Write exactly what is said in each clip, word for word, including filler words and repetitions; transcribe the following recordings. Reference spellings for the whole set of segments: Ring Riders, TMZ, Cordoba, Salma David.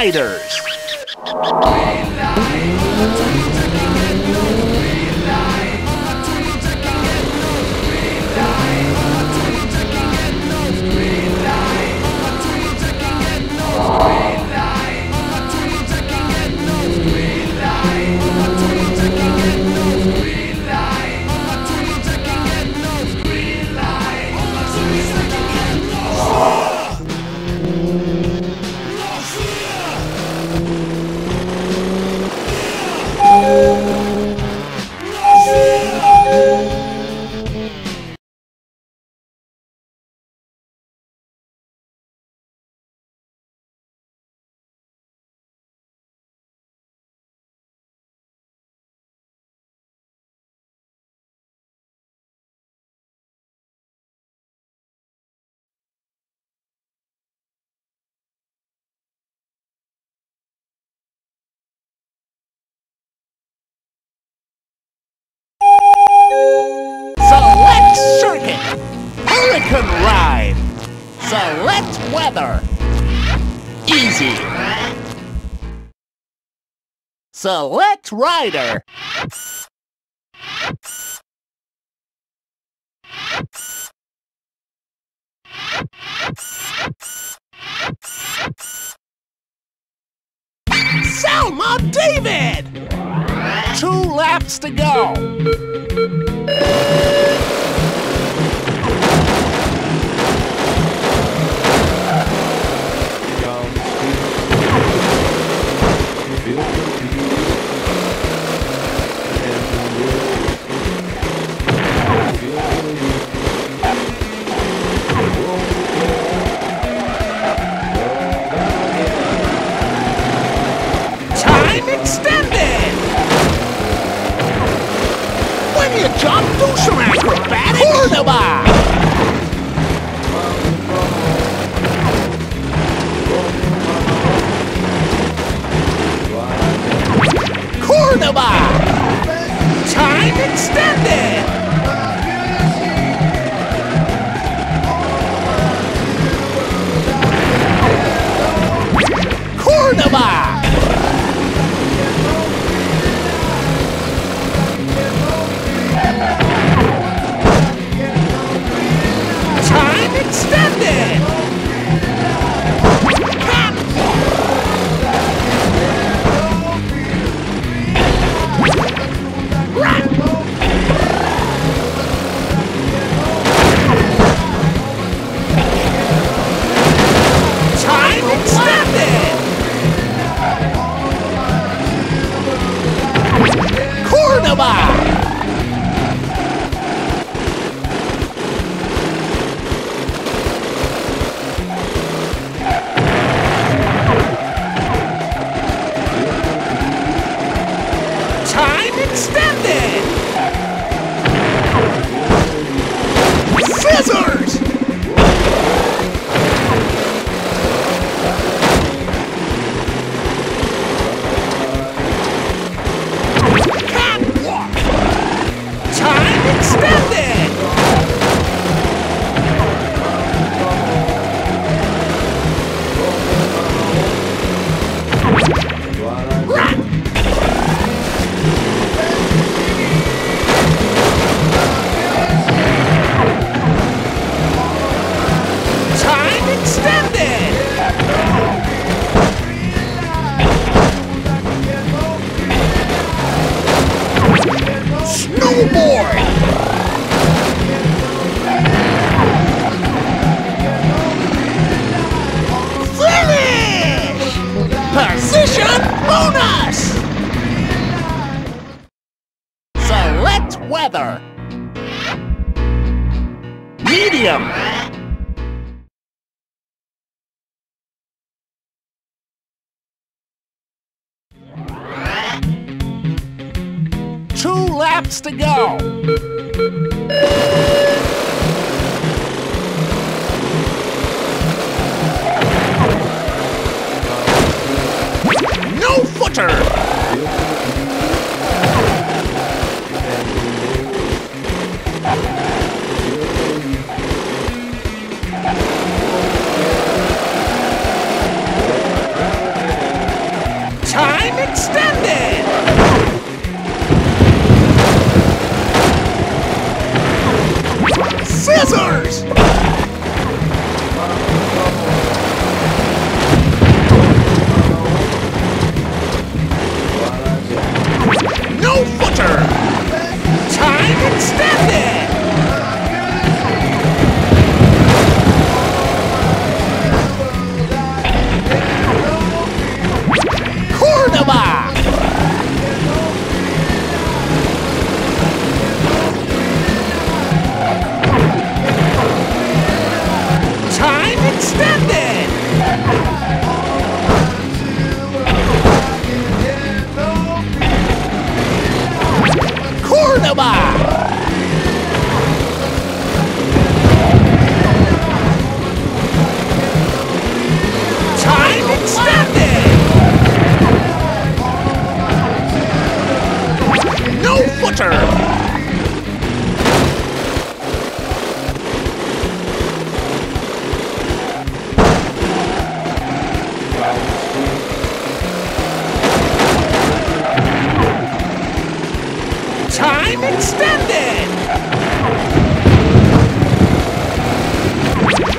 Riders. Hurricane ride! Select weather! Easy! Select rider! Salma David! Two laps to go! Extended! When you jump, do some acrobatic Cordoba! Cordoba! Time extended! Cordoba! Weather. Medium. Two laps to go. No footer. Scissors! No footer! Time and stand it! Time extended!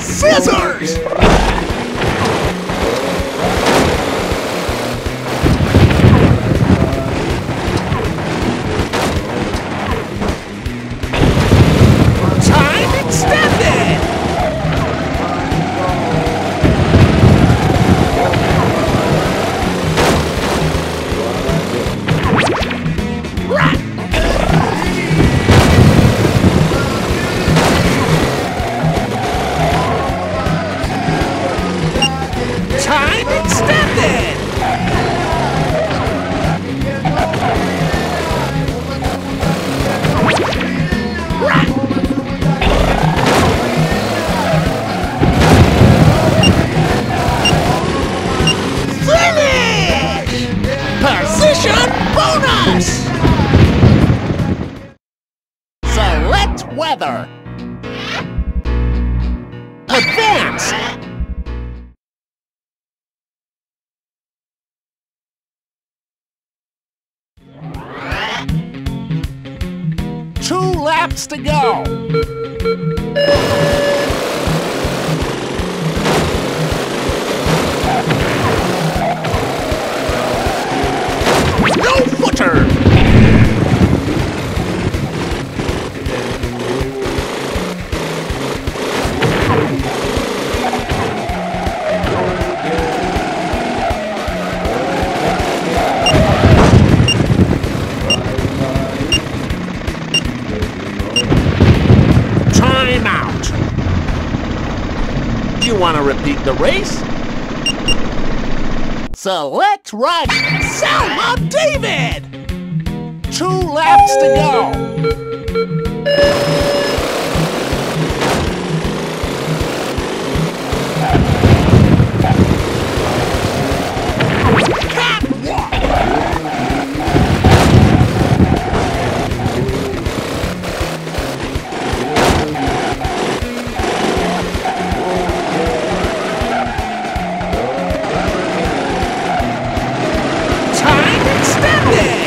Scissors! Time extended! Rat! Bonus! Select weather. Advance. Two laps to go. No footer! Time out! You want to repeat the race? Select ride! Salma David! Two laps to go! Catwalk! Time extended!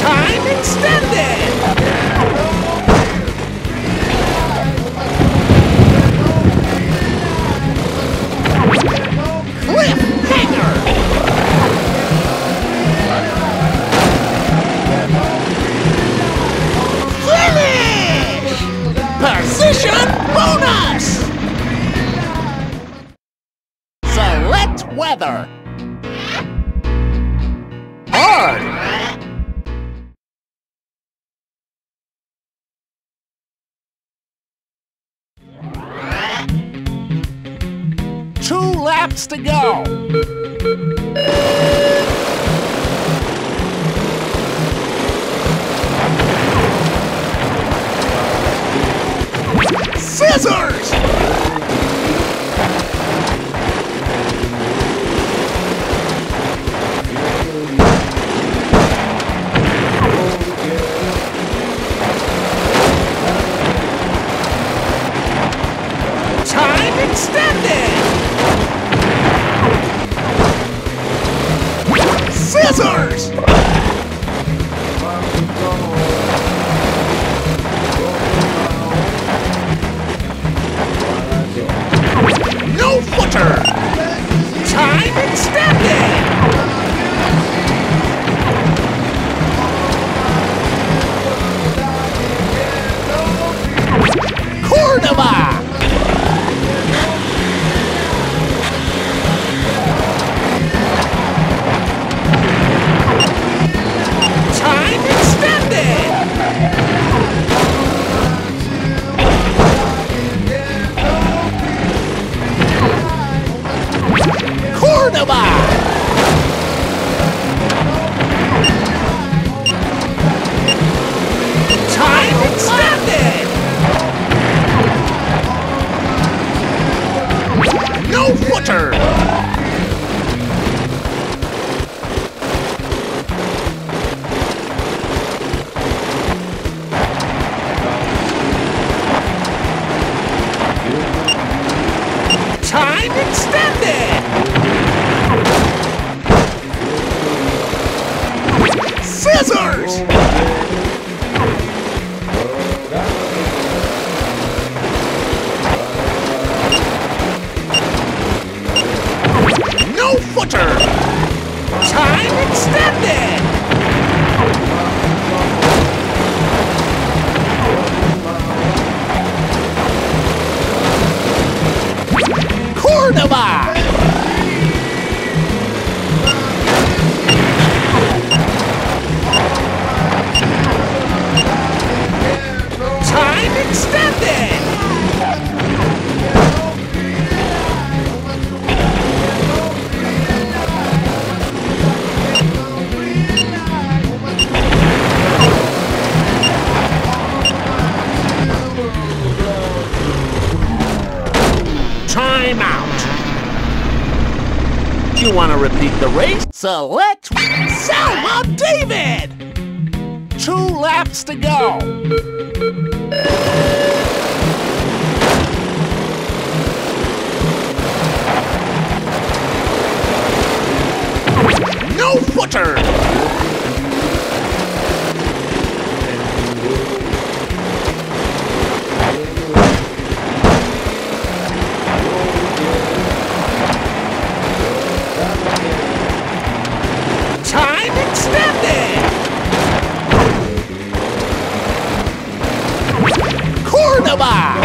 Time extended! Position bonus! Select weather. On! Two laps to go. Scissors! Time extended! Scissors! Footer! Time extended! Cordoba! Time extended! Cordoba! Time extended! No footer! Time extended! Scissors! No footer! Time extended! Cordoba! Extended! Time out! Do you want to repeat the race? Select Salma David! Two laps to go! No footer! Time extended! Cordoba!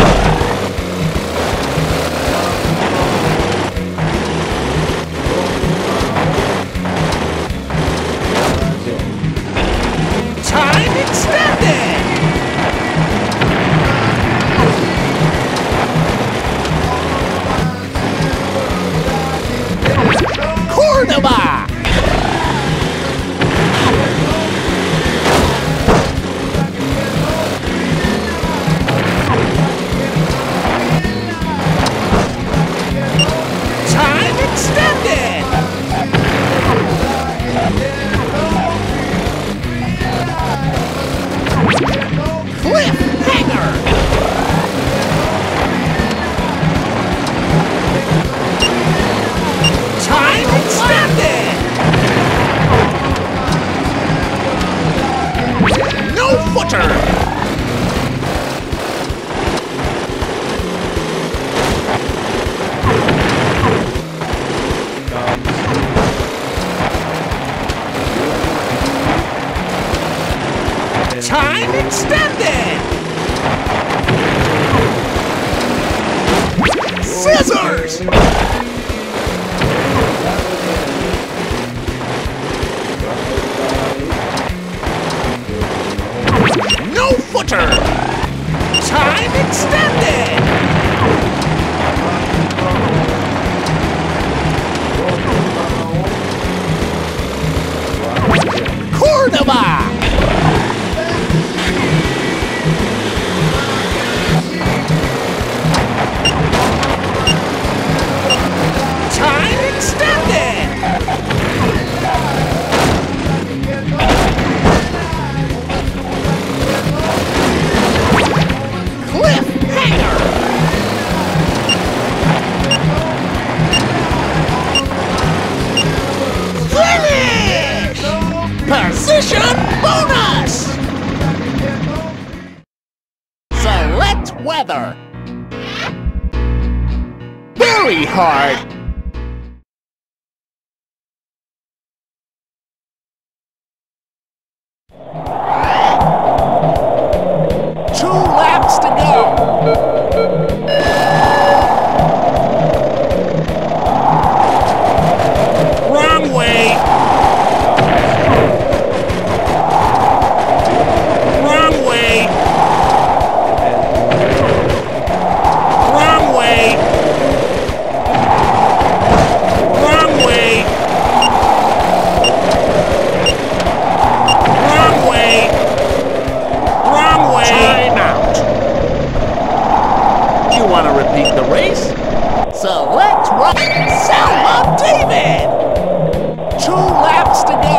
Time extended! Scissors! No footer! Time extended! Cordoba! Position bonus! Select weather. Very hard. Two laps to go. Wrong way. Select one. Salma David! Two laps to go.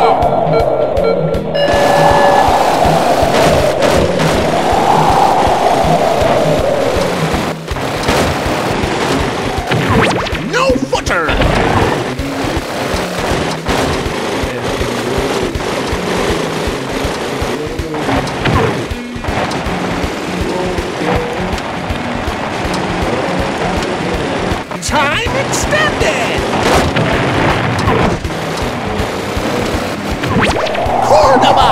No footer! Time extended! Cordoba!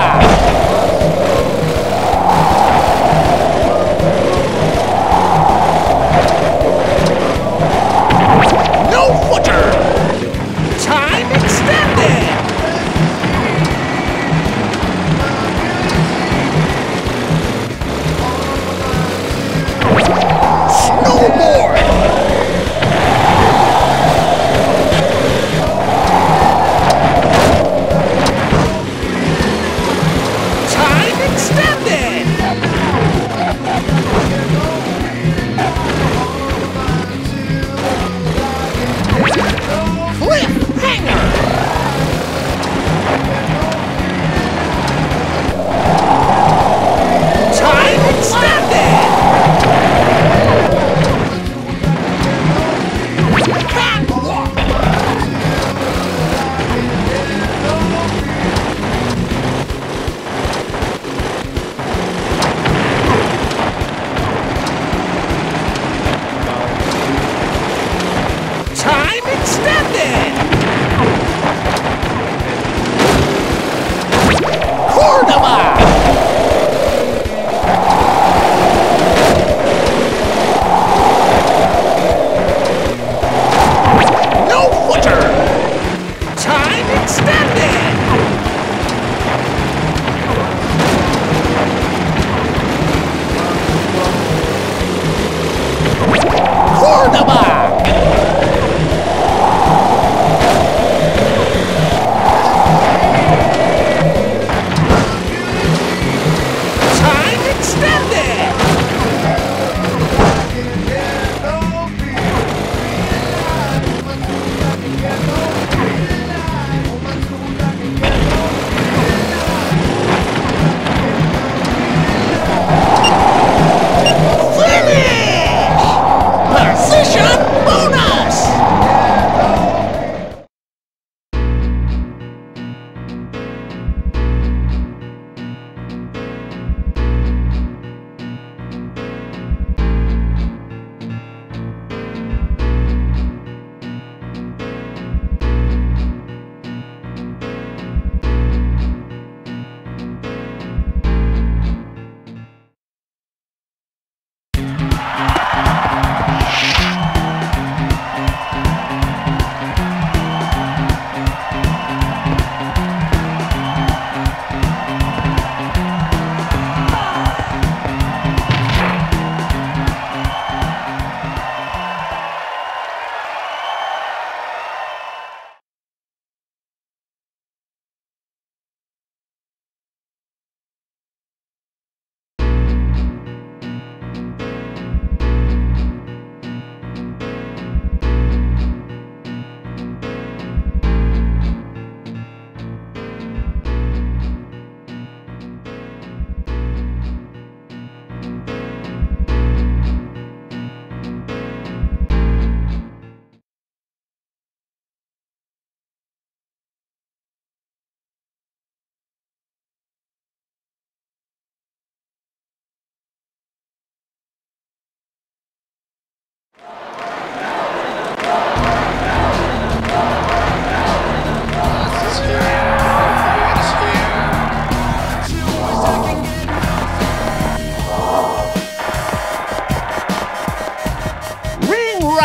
No footer! Time extended! Snowboard!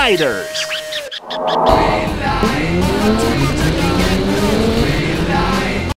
Riders.